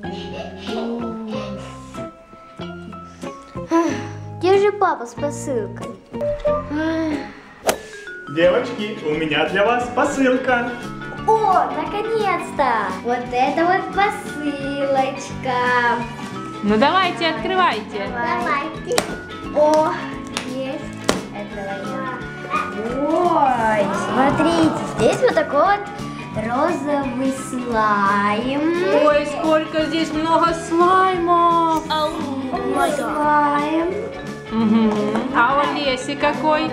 Где же папа с посылкой? Девочки, у меня для вас посылка. О, наконец-то! Вот это вот посылочка. Ну давайте, открывайте. Давайте. О, есть. Ой, смотрите, здесь вот такой вот розовый слайм. Ой, сколько здесь много слаймов. Ой, слайм. Угу. А у Леси какой?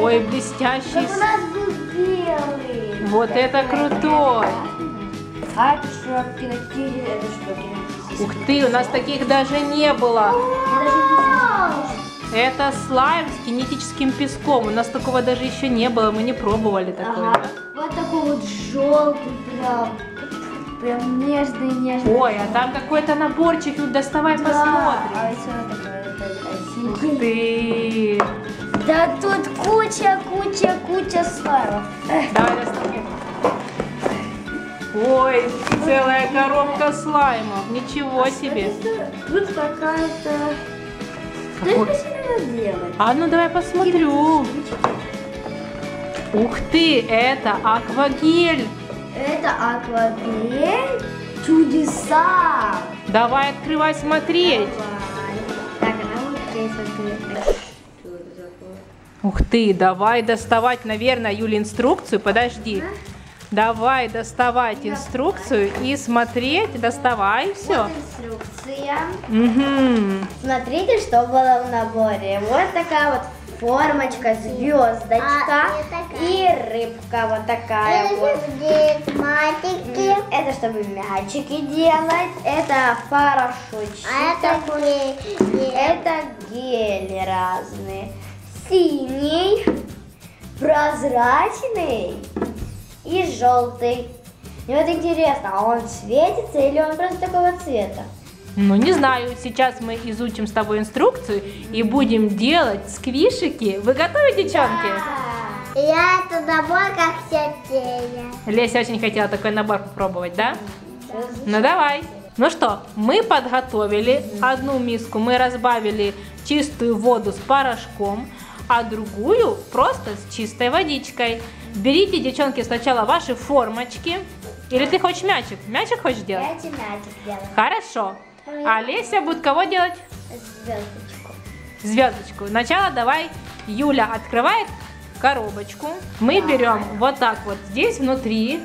Ой, блестящий. Чтобы у нас был белый. Вот это крутой. А шапки накинули, это шапки. Ух ты, у нас таких даже не было. Это слайм с кинетическим песком. У нас такого даже еще не было, мы не пробовали такое. Ага. Да? Вот такой вот желтый прям. Прям нежный-нежный. Ой, а там какой-то наборчик. Ну, доставай, да, посмотрим. А еще такой. Ух ты. Да тут куча слаймов. Давай доставим. Ой, целая коробка слаймов. Ничего себе. Тут какая-то... Какой? А ну давай посмотрю. Ух ты, это аква-гель. Это аква-гель. Чудеса. Давай открывай, смотреть. Давай. Так, она вот здесь вот. Ух ты, давай доставать, наверное, Юля, инструкцию. Подожди. Давай доставать инструкцию и смотреть, доставай все. Вот инструкция. Угу. Смотрите, что было в наборе. Вот такая вот формочка, звездочка и рыбка вот такая вот. Это чтобы мячики делать. Это парашютчик. Это гели разные. Синий, прозрачный. И желтый. И вот интересно, а он светится или он просто такого цвета? Ну не знаю, сейчас мы изучим с тобой инструкцию и будем делать сквишики. Вы готовы, девчонки? Да. Я этот набор как сердечко. Леся очень хотела такой набор попробовать, да? Да. Ну давай. Ну что, мы подготовили одну миску, мы разбавили чистую воду с порошком, а другую просто с чистой водичкой. Берите, девчонки, сначала ваши формочки. Или ты хочешь мячик? Мячик хочешь делать? Я хочу мячик делать. Хорошо. А Леся будет кого делать? Звездочку. Звездочку. Сначала давай Юля открывает коробочку. Мы берем вот так вот. Здесь внутри.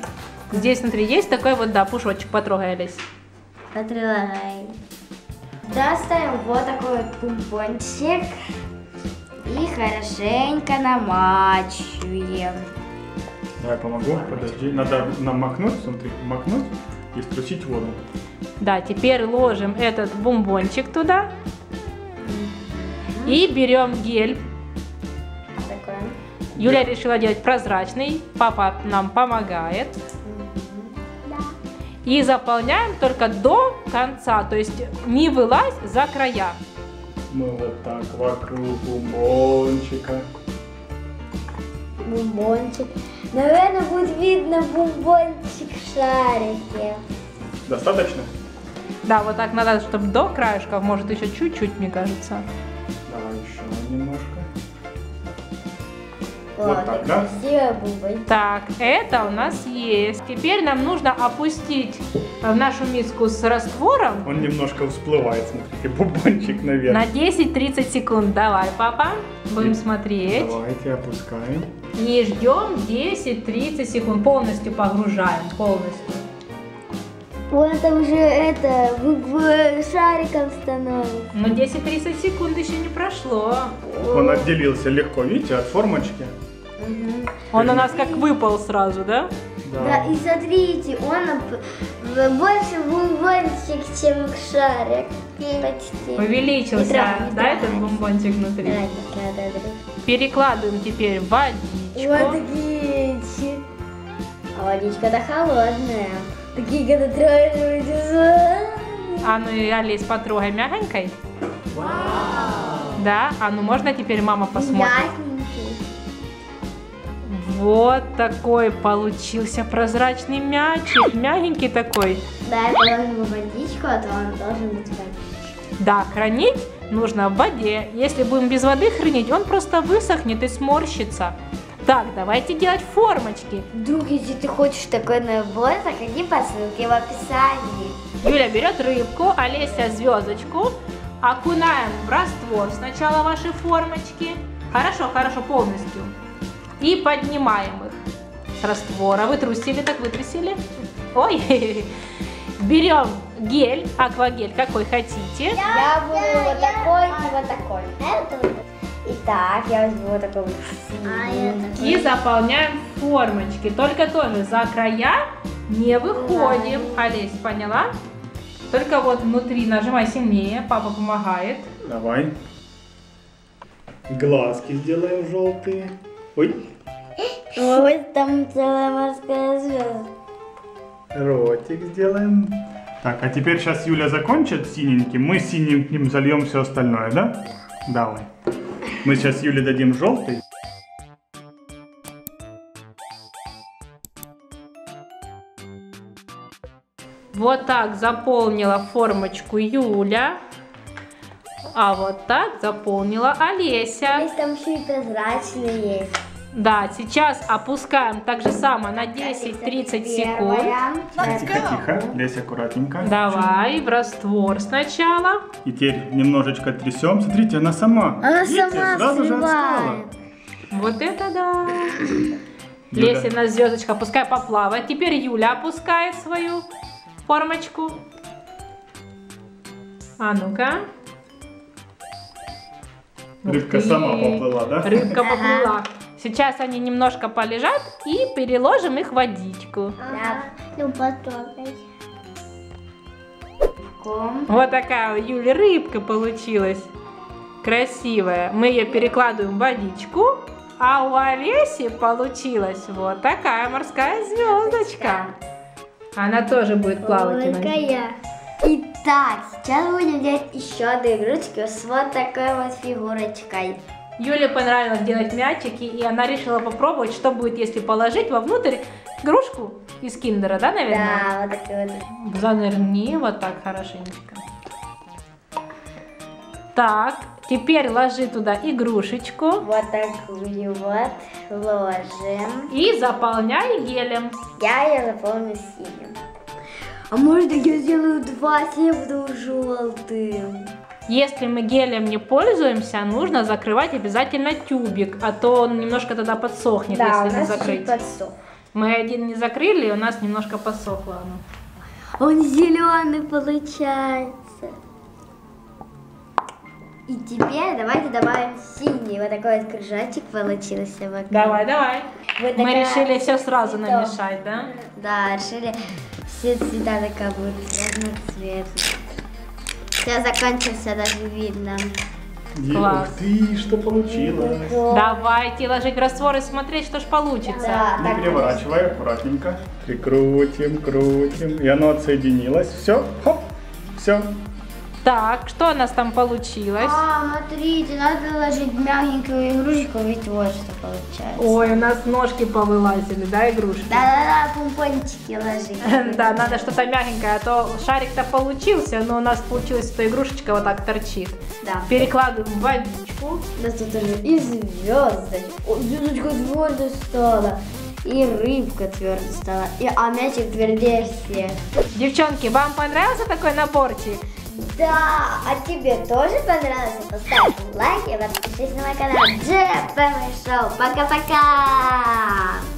Здесь внутри есть такой вот, да, пушочек. Потрогай, Лесь. Потрогай. Доставим вот такой вот бомбончик. И хорошенько намачиваем. Давай помогу, подожди, надо намокнуть, смотри, макнуть и струсить воду. Да, теперь ложим этот бомбончик туда и берем гель. Такое. Юля решила делать прозрачный, папа нам помогает. Да. И заполняем только до конца, то есть не вылазь за края. Мы вот так вокруг бомбончика. Бомбончик. Наверное, будет видно бомбончик в шарике. Достаточно? Да, вот так надо, чтобы до краешков, может, еще чуть-чуть, мне кажется. Давай еще немножко. Вот так, да? Так, это у нас есть. Теперь нам нужно опустить в нашу миску с раствором. Он немножко всплывает, смотрите, бубончик наверх. На 10-30 секунд. Давай, папа, будем смотреть. Давайте опускаем. И ждем 10-30 секунд. Полностью погружаем, полностью. Вот это уже это, шариком становится. Но 10-30 секунд еще не прошло. Он отделился легко, видите, от формочки. Угу. Он у нас как выпал сразу, да? Да, и смотрите, он больше бомбончик, чем шарик. Почти. Увеличился, да, этот бомбончик внутри? Да. Перекладываем теперь водичку. Водички. А водичка-то холодная. Такие гадотройные дизайны. А ну и Алис, потрогай мягонькой. Вау. Да, а ну можно теперь мама посмотрит? Мягенький. Вот такой получился прозрачный мячик. Мягенький такой. дай ему водичку, а то он должен быть водичкой. Да, хранить нужно в воде. Если будем без воды хранить, он просто высохнет и сморщится. Так, давайте делать формочки. Вдруг, если ты хочешь такой набор, заходи по ссылке в описании. Юля берет рыбку, Олеся звездочку. Окунаем в раствор сначала ваши формочки. Хорошо, хорошо, полностью. И поднимаем их с раствора. Вытрусили, так вытрусили. Ой, берем гель, аквагель, какой хотите. Я буду вот такой и вот такой. Итак, я возьму вот такой вот синенький. И заполняем формочки. Только тоже за края не выходим. Олесь, поняла? Только вот внутри нажимай сильнее. Папа помогает. Давай. Глазки сделаем желтые. Ой. Ой, там целая морская звезда. Ротик сделаем. Так, а теперь сейчас Юля закончит синеньким. Мы синеньким зальем все остальное, да? Давай. Мы сейчас Юле дадим желтый. Вот так заполнила формочку Юля. А вот так заполнила Олеся. Здесь там еще и прозрачные есть. Да, сейчас опускаем так же самое на 10-30 секунд. Тихо-тихо, Леся, аккуратненько. Давай, в раствор сначала. И теперь немножечко трясем. Смотрите, она сама. Она видите, сама сразу же отстала. Вот это да. Леся на звездочка, пускай поплавает. Теперь Юля опускает свою формочку. А ну-ка. Рыбка сама поплыла, да? Рыбка поплыла. Сейчас они немножко полежат и переложим их в водичку. Ну потом. Вот такая у Юли рыбка получилась. Красивая. Мы ее перекладываем в водичку. А у Олеси получилась вот такая морская звездочка. Она тоже будет плавать. Итак, сейчас будем делать еще одни игрушки с вот такой вот фигурочкой. Юле понравилось делать мячики, и она решила попробовать, что будет, если положить вовнутрь игрушку из киндера, да, наверное? Да, вот такой вот. Занырни вот так хорошенечко. Так, теперь ложи туда игрушечку. Вот такую вот ложим. И заполняй гелем. Я ее заполню синим. А может, я сделаю два синего желтым? Если мы гелем не пользуемся, нужно закрывать обязательно тюбик, а то он немножко тогда подсохнет, да, если не закрыть. Мы один не закрыли, и у нас немножко подсохло оно. Он зеленый получается. И теперь давайте добавим синий. Вот такой вот кружочек получился. Вокруг. Давай, давай. Вот мы решили все сразу намешать, да? Да, решили все цвета такая будут разноцветные. Все закончился, даже видно. Класс. Ух ты, что получилось. Давайте ложить в раствор и смотреть, что ж получится. Да, не переворачивай, аккуратненько. Прикрутим, крутим. И оно отсоединилось. Все, хоп, все. Так, что у нас там получилось? А, смотрите, надо ложить мягенькую игрушечку, ведь вот что получается. Ой, у нас ножки повылазили, да, игрушки? Да-да-да, пумпончики ложить. Да, надо что-то мягенькое, а то шарик-то получился, но у нас получилось, что игрушечка вот так торчит. Да. Перекладываем в водичку. Да, тут уже и звездочка. Звездочка твердо стала. И рыбка твердо стала. А мячик твердее всех. Девчонки, вам понравился такой наборчик? Да, а тебе тоже понравилось? Поставь лайк и подпишись на мой канал. Джулия Фемели Шоу. Пока-пока!